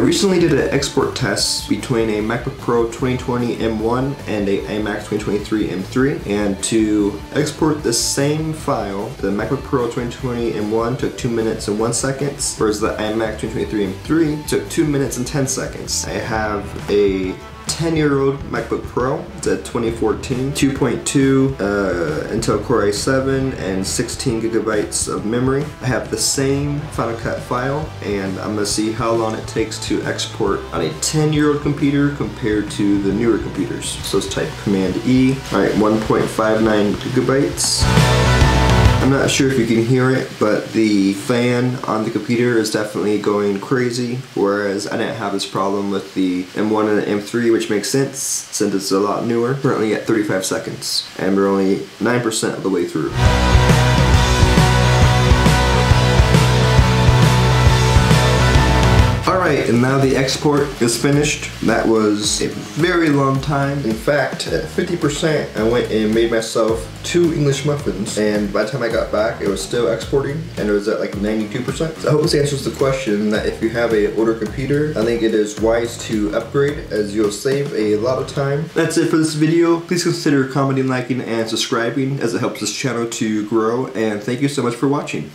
I recently did an export test between a MacBook Pro 2020 M1 and a iMac 2023 M3, and to export the same file, the MacBook Pro 2020 M1 took 2 minutes and 1 second, whereas the iMac 2023 M3 took 2 minutes and 10 seconds. I have a 10-year-old MacBook Pro. It's a 2014, 2.2 Intel Core i7 and 16 gigabytes of memory. I have the same Final Cut file, and I'm gonna see how long it takes to export on a 10-year-old computer compared to the newer computers. So let's type Command E. All right, 1.59 gigabytes. I'm not sure if you can hear it, but the fan on the computer is definitely going crazy, whereas I didn't have this problem with the M1 and the M3, which makes sense since it's a lot newer. We're currently at 35 seconds, and we're only 9% of the way through. Alright, and now the export is finished. That was a very long time. In fact, at 50%, I went and made myself 2 English muffins, and by the time I got back, it was still exporting, and it was at like 92%. So I hope this answers the question that if you have an older computer, I think it is wise to upgrade, as you'll save a lot of time. That's it for this video. Please consider commenting, liking, and subscribing, as it helps this channel to grow, and thank you so much for watching.